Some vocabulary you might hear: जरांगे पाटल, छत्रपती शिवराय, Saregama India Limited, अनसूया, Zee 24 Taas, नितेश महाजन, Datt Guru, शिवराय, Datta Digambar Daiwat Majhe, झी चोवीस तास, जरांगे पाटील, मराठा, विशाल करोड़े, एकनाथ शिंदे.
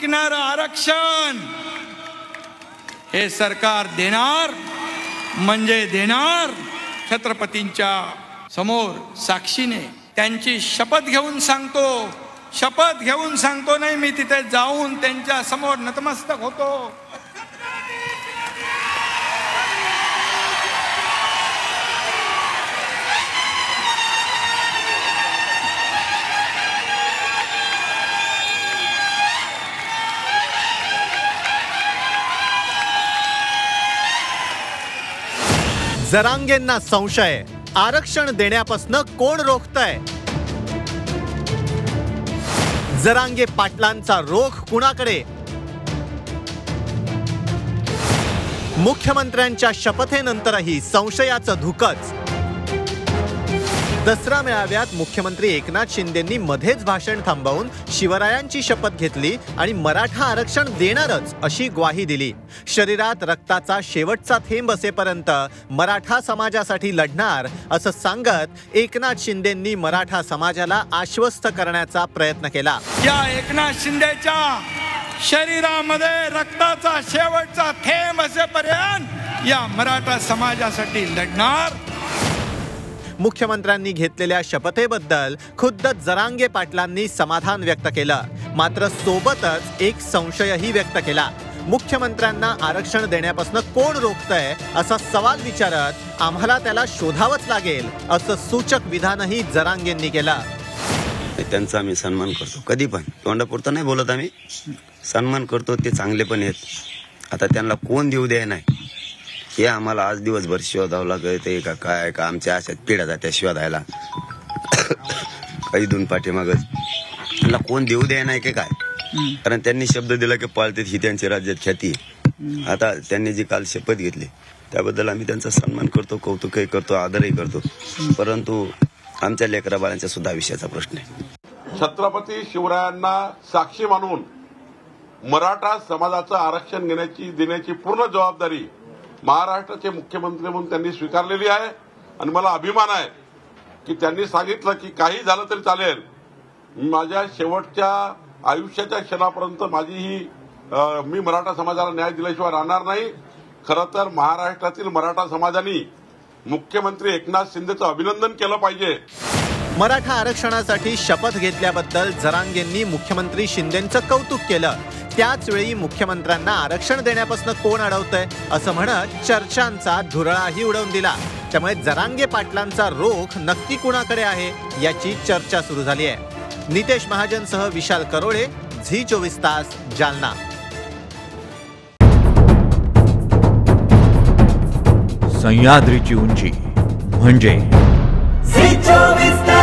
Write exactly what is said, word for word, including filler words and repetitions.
टिकणारं आरक्षण हे सरकार देणार म्हणजे देणार। छत्रपतींच्या समोर साक्षीने त्यांची शपथ घेऊन सांगतो, शपथ घेऊन सांगतो नाही, मी तिथे जाऊन त्यांच्या समोर नतमस्तक होतो। जरांगेंना संशय, आरक्षण देण्यापासून कोण रोखतंय? जरांगे पाटलांचा रोख कुणाकडे? मुख्यमंत्र्यांच्या शपथेनंतरही संशयाचं धुकंच। दसरा मेळाव्यात मुख्यमंत्री एकनाथ शिंदेंनी मध्येच भाषण थांबवून शिवरायांची शपथ घेतली आणि मराठा आरक्षण देणारच अशी ग्वाही दिली। शरीरात रक्ताचा शेवटचा थेंब असेपर्यंत मराठा समाजासाठी लढणार असं सांगत एकनाथ शिंदेंनी मराठा समाजाला आश्वस्त करण्याचा प्रयत्न केला। या एकनाथ शिंदेच्या शरीरामध्ये रक्ताचा शेवटचा थेंब असेपर्यंत या मराठा समाजासाठी लढणार। मुख्यमंत्र्यांनी घेतलेल्या शपथेबद्दल खुद्द जरांगे पाटलांनी समाधान व्यक्त केलं, मात्र सोबतच एक संशयही व्यक्त केला। मुख्यमंत्र्यांना आरक्षण देण्यापासून कोण रोखतंय असा सवाल विचारत आम्हाला त्याला शोधावंच लागेल असं सूचक विधानही जरांगेंनी केलं। त्यांचा आम्ही सन्मान करतो, कधी पण तोंडापुरतं नाही बोलत, आम्ही सन्मान करतो। ते चांगले पण आहेत, आता त्यांना कोण देऊ द्या नाही हे आम्हाला आज दिवसभर शोधावं लागते का काय का आमच्या अशात पिढ्या जात्या शोधायला काही दोन पाठीमाग त्यांना कोण देऊ द्या नाही की काय, कारण त्यांनी शब्द दिला की पाळते ही त्यांची राज्यात ख्याती। आता त्यांनी जी काल शपथ घेतली त्याबद्दल आम्ही त्यांचा सन्मान करतो, कौतुकही करतो, आदरही करतो, परंतु आमच्या लेकरा बाळांच्या सुद्धा विषयाचा प्रश्न आहे। छत्रपती शिवरायांना साक्षी मानून मराठा समाजाचं आरक्षण घेण्याची देण्याची पूर्ण जबाबदारी महाराष्ट्राचे मुख्यमंत्री म्हणून त्यांनी स्वीकारलेली आहे आणि मला अभिमान आहे की त्यांनी सांगितलं की काही झालं तरी चालेल, माझ्या शेवटच्या आयुष्याच्या क्षणापर्यंत माझी ही मी मराठा समाजाला न्याय दिल्याशिवाय राहणार नाही। खरं तर महाराष्ट्रातील मराठा समाजाने मुख्यमंत्री एकनाथ शिंदेचं अभिनंदन केलं पाहिजे। मराठा आरक्षणासाठी शपथ घेतल्याबद्दल जरांगेंनी मुख्यमंत्री शिंदेंचं कौतुक केलं, त्याचवेळी मुख्यमंत्र्यांना आरक्षण देण्यापासून कोण अडवतंय असं म्हणत चर्चांचा धुरळाही उडवून दिला। त्यामुळे जरांगे पाटलांचा रोख नक्की कुणाकडे आहे याची चर्चा सुरू झाली आहे। नितेश महाजन सह विशाल करोड़े, झी चोवीस तास, जालना। सह्याद्रीची उंची म्हणजे झी चोवीस तास।